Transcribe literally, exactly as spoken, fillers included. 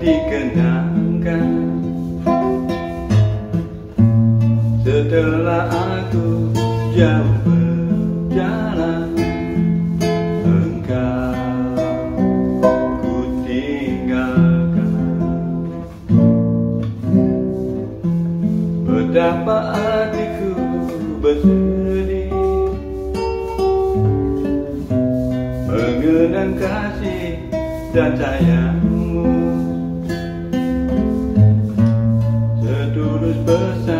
dikenangkan. Setelah aku jauh berjalan, engkau ku tinggalkan. Betapa hatiku bersedih mengenang kasih dan sayangmu setulus besar.